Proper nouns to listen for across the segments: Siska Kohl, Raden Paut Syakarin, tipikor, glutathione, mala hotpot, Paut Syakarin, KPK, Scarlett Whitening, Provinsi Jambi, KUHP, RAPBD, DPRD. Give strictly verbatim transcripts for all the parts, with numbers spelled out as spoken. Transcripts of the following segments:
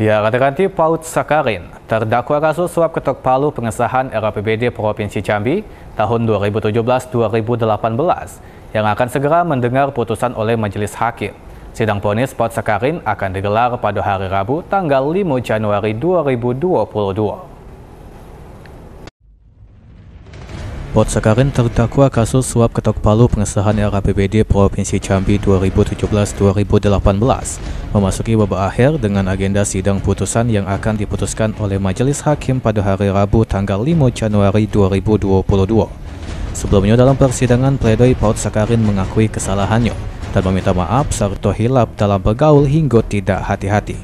Ya, Raden Paut Syakarin, terdakwa kasus suap ketok palu pengesahan R A P B D Provinsi Jambi tahun dua ribu tujuh belas dua ribu delapan belas yang akan segera mendengar putusan oleh Majelis Hakim. Sidang vonis Paut Syakarin akan digelar pada hari Rabu tanggal lima Januari dua ribu dua puluh dua. Paut Syakarin terdakwa kasus suap ketok palu pengesahan R A P B D Provinsi Jambi dua ribu tujuh belas dua ribu delapan belas. Memasuki babak akhir dengan agenda sidang putusan yang akan diputuskan oleh Majelis Hakim pada hari Rabu tanggal lima Januari dua ribu dua puluh dua. Sebelumnya dalam persidangan pledoi Paut Syakarin mengakui kesalahannya dan meminta maaf serta hilap dalam bergaul hingga tidak hati-hati.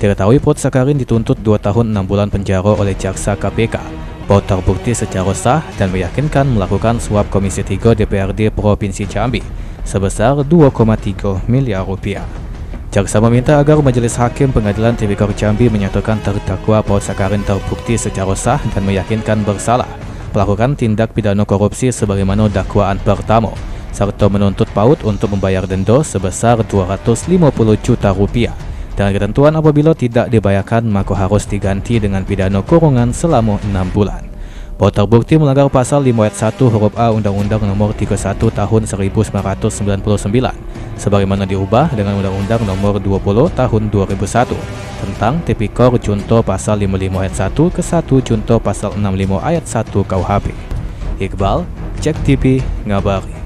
Diketahui Paut Syakarin dituntut dua tahun enam bulan penjara oleh Jaksa K P K. Paut terbukti secara sah dan meyakinkan melakukan suap Komisi tiga D P R D Provinsi Jambi sebesar dua koma tiga miliar rupiah. Jaksa meminta agar Majelis Hakim Pengadilan Tipikor Jambi menyatakan terdakwa Paut Syakarin terbukti secara sah dan meyakinkan bersalah melakukan tindak pidana korupsi sebagaimana dakwaan pertama, serta menuntut Paut untuk membayar denda sebesar dua ratus lima puluh juta rupiah. Dengan ketentuan apabila tidak dibayarkan maka harus diganti dengan pidana kurungan selama enam bulan. Paut terbukti melanggar pasal lima ayat satu huruf A Undang-Undang Nomor tiga puluh satu tahun seribu sembilan ratus sembilan puluh sembilan. Sebagaimana diubah dengan Undang-Undang Nomor dua puluh tahun dua ribu satu tentang tipikor junto pasal lima puluh lima ayat satu ke satu junto pasal enam puluh lima ayat satu K U H P. Iqbal, Cek T V, ngabari.